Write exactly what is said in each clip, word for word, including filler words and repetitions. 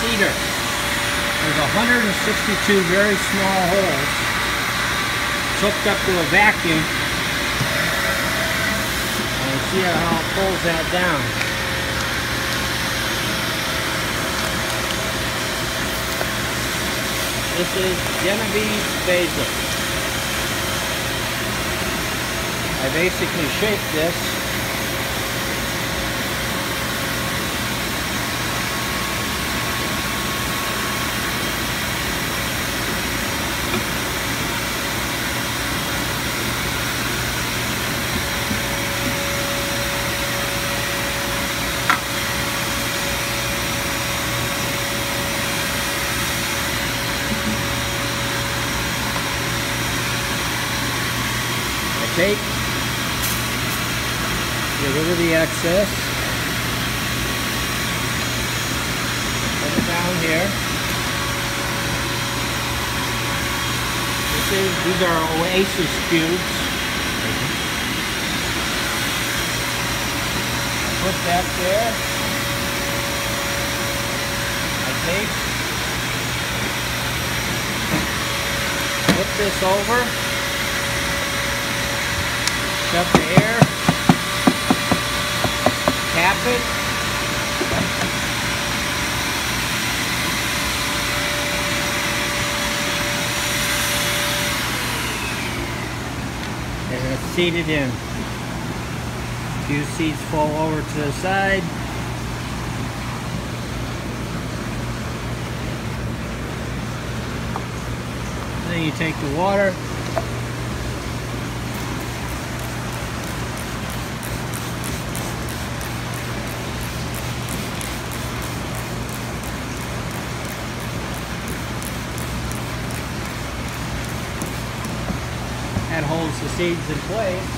cedar. There's one hundred sixty-two very small holes hooked up to a vacuum. And see how it pulls that down. This is Genovese basil. I basically shake this. Take, get rid of the excess, put it down here. This is, these are Oasis cubes. Put that there. I take, put this over. Shut the air, cap it, and it's seated in. A few seeds fall over to the side. Then you take the water. That holds the seeds in place.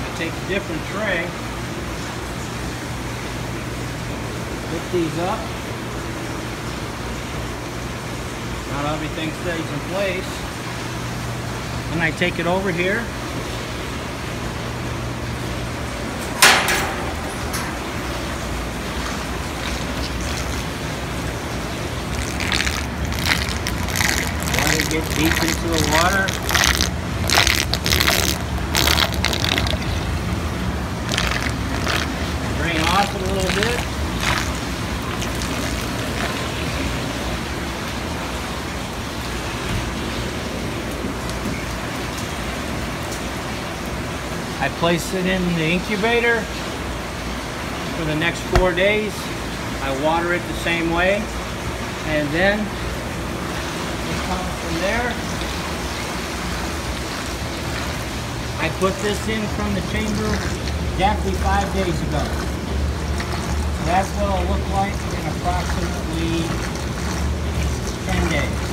I take a different tray, pick these up. Not everything stays in place. And I take it over here. Get deep into the water. Drain off a little bit. I place it in the incubator for the next four days. I water it the same way, and then from there, I put this in from the chamber exactly five days ago. That's what it'll look like in approximately ten days.